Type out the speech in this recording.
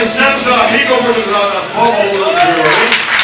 Sends our Higo brothers, all of you.